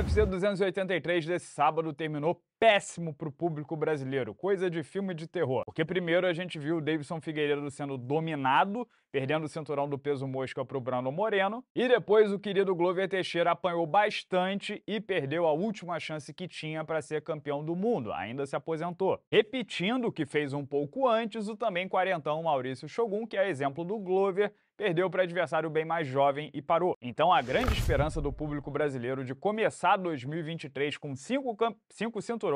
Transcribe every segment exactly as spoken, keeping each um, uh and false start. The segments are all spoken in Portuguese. U F C duzentos e oitenta e três desse sábado terminou péssimo para o público brasileiro, coisa de filme de terror. Porque primeiro a gente viu o Deiveson Figueiredo sendo dominado, perdendo o cinturão do peso mosca para o Brandon Moreno, e depois o querido Glover Teixeira apanhou bastante e perdeu a última chance que tinha para ser campeão do mundo, ainda se aposentou. Repetindo o que fez um pouco antes, o também quarentão Maurício Shogun, que é exemplo do Glover, perdeu para adversário bem mais jovem e parou. Então a grande esperança do público brasileiro de começar dois mil e vinte e três com cinco, cinco cinturões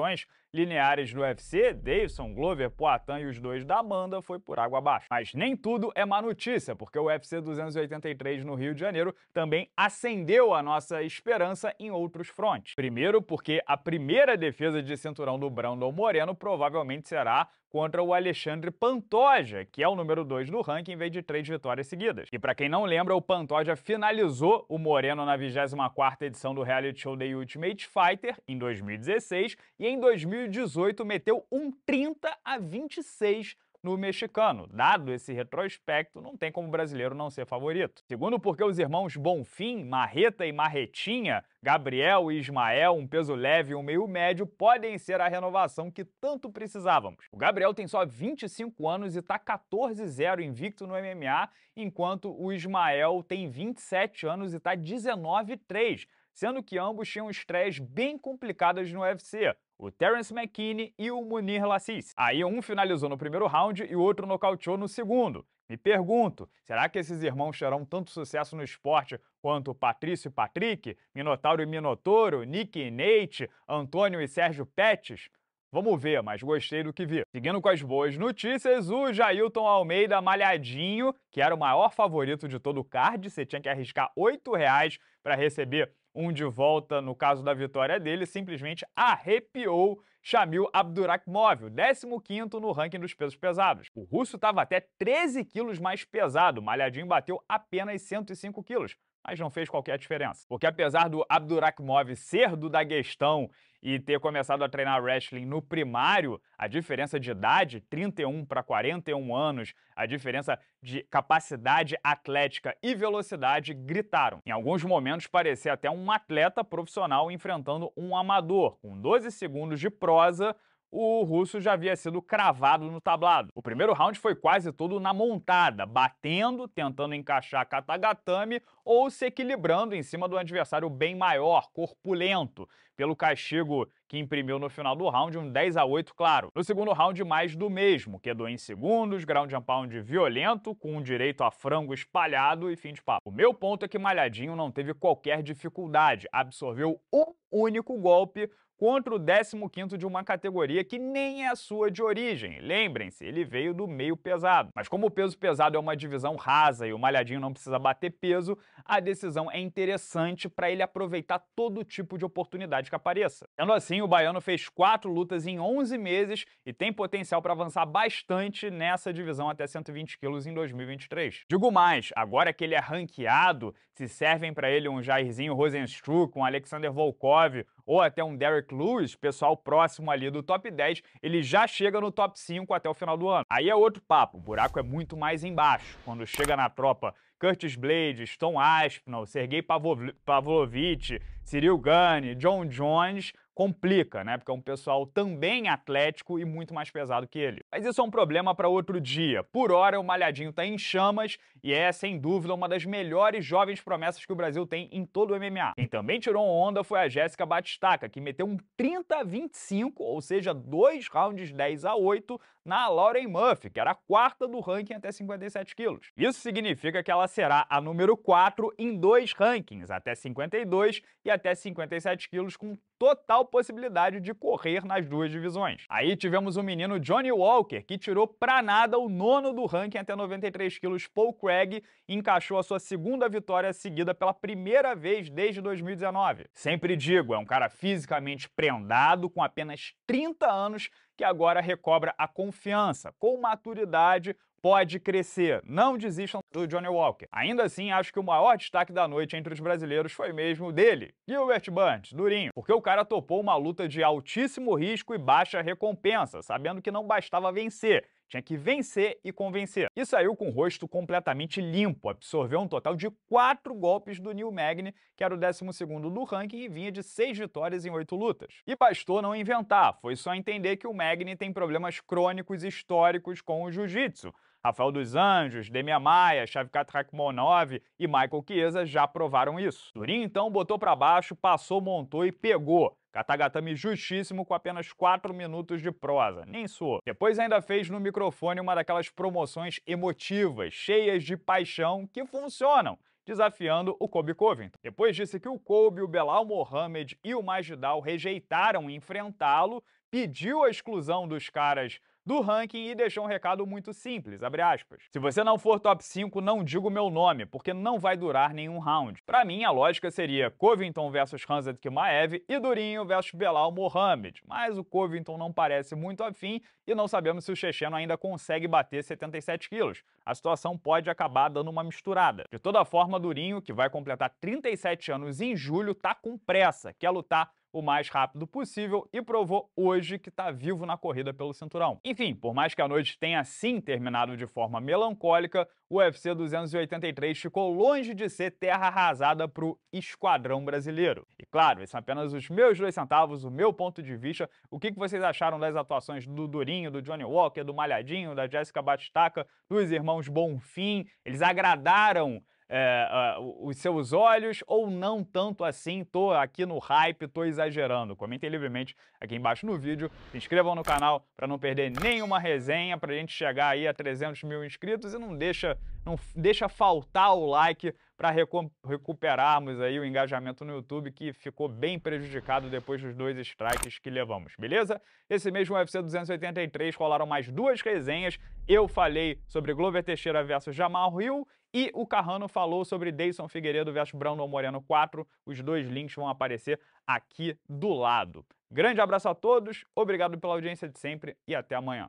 lineares do U F C, Deiveson, Glover, Poatan e os dois da Amanda, foi por água abaixo. Mas nem tudo é má notícia, porque o U F C duzentos e oitenta e três no Rio de Janeiro também acendeu a nossa esperança em outros frontes. Primeiro porque a primeira defesa de cinturão do Brandon Moreno provavelmente será contra o Alexandre Pantoja, que é o número dois do ranking, em vez de três vitórias seguidas. E pra quem não lembra, o Pantoja finalizou o Moreno na vigésima quarta edição do reality show The Ultimate Fighter, em dois mil e dezesseis, e em dois mil e dezoito meteu um trinta a vinte e seis no mexicano. Dado esse retrospecto, não tem como o brasileiro não ser favorito. Segundo, porque os irmãos Bonfim, Marreta e Marretinha, Gabriel e Ismael, um peso leve e um meio médio, podem ser a renovação que tanto precisávamos. O Gabriel tem só vinte e cinco anos e tá quatorze a zero invicto no M M A, enquanto o Ismael tem vinte e sete anos e tá dezenove a três, sendo que ambos tinham estreias bem complicadas no U F C. O Terence McKinney e o Munir Lassis. Aí um finalizou no primeiro round e o outro nocauteou no segundo. Me pergunto, será que esses irmãos terão tanto sucesso no esporte quanto Patrício e Patrick, Minotauro e Minotauro, Nick e Nate, Antônio e Sérgio Pets? Vamos ver, mas gostei do que vi. Seguindo com as boas notícias, o Jailton Almeida malhadinho, que era o maior favorito de todo o card, você tinha que arriscar oito reais para receber um de volta, no caso da vitória dele, simplesmente arrepiou Shamil Abdurakhimov, décimo quinto no ranking dos pesos pesados. O russo estava até treze quilos mais pesado, malhadinho bateu apenas cento e cinco quilos, mas não fez qualquer diferença. Porque apesar do Abdurakhimov ser do Daguestão e ter começado a treinar wrestling no primário, a diferença de idade, trinta e um para quarenta e um anos, a diferença de capacidade atlética e velocidade gritaram. Em alguns momentos parecia até um atleta profissional enfrentando um amador. Com doze segundos de prosa, o russo já havia sido cravado no tablado. O primeiro round foi quase todo na montada, batendo, tentando encaixar katagatame ou se equilibrando em cima do adversário bem maior, corpulento, pelo castigo que imprimiu no final do round, um dez a oito, claro. No segundo round, mais do mesmo, quedou em segundos, ground and pound violento, com um direito a frango espalhado e fim de papo. O meu ponto é que malhadinho não teve qualquer dificuldade, absorveu um único golpe, contra o décimo quinto de uma categoria que nem é a sua de origem. Lembrem-se, ele veio do meio pesado. Mas como o peso pesado é uma divisão rasa e o malhadinho não precisa bater peso, a decisão é interessante para ele aproveitar todo tipo de oportunidade que apareça. Sendo assim, o baiano fez quatro lutas em onze meses e tem potencial para avançar bastante nessa divisão até cento e vinte quilos em dois mil e vinte e três. Digo mais, agora que ele é ranqueado, se servem para ele um Jairzinho Rosenstruck, um Alexander Volkov ou até um Derek Lewis, pessoal próximo ali do top dez, ele já chega no top cinco até o final do ano. Aí é outro papo, o buraco é muito mais embaixo. Quando chega na tropa Curtis Blades, Tom Aspinall, Sergei Pavlovich, Cyril Gane, John Jones, complica, né? Porque é um pessoal também atlético e muito mais pesado que ele. Mas isso é um problema para outro dia. Por hora, o malhadinho tá em chamas e é, sem dúvida, uma das melhores jovens promessas que o Brasil tem em todo o M M A. Quem também tirou onda foi a Jéssica Batistaca, que meteu um trinta a vinte e cinco, ou seja, dois rounds dez a oito, na Lauren Murphy, que era a quarta do ranking até cinquenta e sete quilos. Isso significa que ela será a número quatro em dois rankings, até cinquenta e dois e até cinquenta e sete quilos, com total possibilidade de correr nas duas divisões. Aí tivemos o menino Johnny Walker, que tirou pra nada o nono do ranking até noventa e três quilos, Paul Craig, e encaixou a sua segunda vitória seguida pela primeira vez desde dois mil e dezenove. Sempre digo, é um cara fisicamente prendado, com apenas trinta anos, que agora recobra a confiança, com maturidade, pode crescer. Não desistam do Johnny Walker. Ainda assim, acho que o maior destaque da noite entre os brasileiros foi mesmo dele, Gilbert Burns, durinho. Porque o cara topou uma luta de altíssimo risco e baixa recompensa, sabendo que não bastava vencer. Tinha que vencer e convencer. E saiu com o rosto completamente limpo, absorveu um total de quatro golpes do Neil Magny, que era o décimo segundo do ranking e vinha de seis vitórias em oito lutas. E bastou não inventar, foi só entender que o Magny tem problemas crônicos históricos com o jiu-jitsu. Rafael dos Anjos, Demian Maia, Shavkat Rakhmonov e Michael Chiesa já provaram isso. Durinho então botou pra baixo, passou, montou e pegou. Katagatame justíssimo com apenas quatro minutos de prosa, nem suou. Depois ainda fez no microfone uma daquelas promoções emotivas, cheias de paixão, que funcionam, desafiando o Kobe Covington. Depois disse que o Kobe, o Belal Muhammad e o Masvidal rejeitaram enfrentá-lo, pediu a exclusão dos caras do ranking e deixou um recado muito simples, abre aspas. Se você não for top cinco, não diga o meu nome, porque não vai durar nenhum round. Pra mim, a lógica seria Covington versus Khamzat Chimaev e Durinho versus Belal Muhammad, mas o Covington não parece muito afim e não sabemos se o checheno ainda consegue bater setenta e sete quilos. A situação pode acabar dando uma misturada. De toda forma, Durinho, que vai completar trinta e sete anos em julho, tá com pressa, quer lutar o mais rápido possível e provou hoje que tá vivo na corrida pelo cinturão. Enfim, por mais que a noite tenha sim terminado de forma melancólica, o UFC duzentos e oitenta e três ficou longe de ser terra arrasada pro esquadrão brasileiro. E claro, esses são apenas os meus dois centavos, o meu ponto de vista, o que vocês acharam das atuações do Durinho, do Johnny Walker, do Malhadinho, da Jéssica Batistaca, dos irmãos Bonfim, eles agradaram É, uh, os seus olhos ou não tanto assim, tô aqui no hype, tô exagerando. Comentem livremente aqui embaixo no vídeo, se inscrevam no canal para não perder nenhuma resenha, pra gente chegar aí a trezentos mil inscritos e não deixa, não deixa faltar o like para recu recuperarmos aí o engajamento no YouTube que ficou bem prejudicado depois dos dois strikes que levamos, beleza? Esse mesmo UFC duzentos e oitenta e três rolaram mais duas resenhas, eu falei sobre Glover Teixeira versus Jamal Hill e o Carrano falou sobre Deiveson Figueiredo versus Brandon Moreno quatro, os dois links vão aparecer aqui do lado. Grande abraço a todos, obrigado pela audiência de sempre e até amanhã.